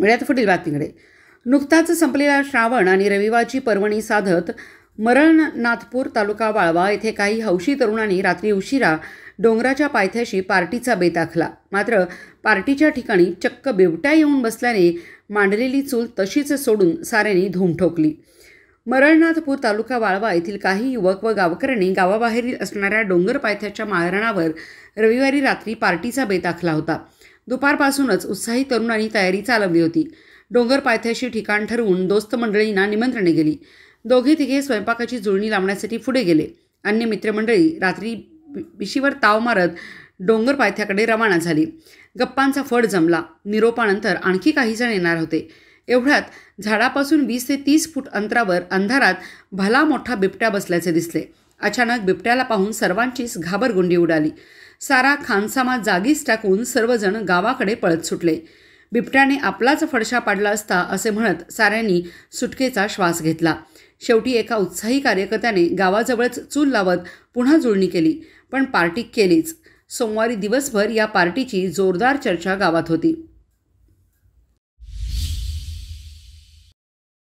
मिळ्यातफुटील बातमीकडे. नुकताच संपलेला श्रावण आणि रविवारची पर्वणी साधत मरणनाथपूर तालुका वाळवा येथे काही हौशी तरुणांनी रात्री उशिरा डोंगराच्या पायथ्याशी पार्टीचा बेत आखला. मात्र पार्टीच्या ठिकाणी चक्क बिबट्या येऊन बसल्याने मांडलेली चूल तशीच सोडून साऱ्यांनी धूम ठोकली. मरणनाथपूर तालुका वाळवा येथील काही युवक व गावकऱ्यांनी गावाबाहेरील असणाऱ्या डोंगर पायथ्याच्या माळरानावर रविवारी रात्री पार्टीचा बेत आखला होता. दुपारपासूनच उत्साही तरुणांनी तयारी चालवली होती. डोंगर पायथ्याशी ठिकाण ठरवून दोस्त मंडळींना निमंत्रणे गेली. दोघे तिघे स्वयंपाकाची जुळणी लावण्यासाठी पुढे गेले. अन्य मित्रमंडळी रात्री विशीवर ताव मारत डोंगर पायथ्याकडे रवाना झाली. गप्पांचा फड जमला. निरोपानंतर आणखी काही जण येणार होते. एवढ्यात झाडापासून 20 ते 30 फूट अंतरावर अंधारात भला मोठा बिबट्या बसल्याचे दिसले. अचानक बिबट्याला पाहून सर्वांचीच घाबरगुंडी उडाली. सारा खानसामा जागीच टाकून सर्वजण गावाकडे पळत सुटले. बिबट्याने आपलाच फडशा पाडला असता असे म्हणत साऱ्यांनी सुटकेचा श्वास घेतला. शेवटी एका उत्साही कार्यकर्त्याने गावाजवळच चूल लावत पुन्हा जुळणी केली, पण पार्टी केलीच. सोमवारी दिवसभर या पार्टीची जोरदार चर्चा गावात होती.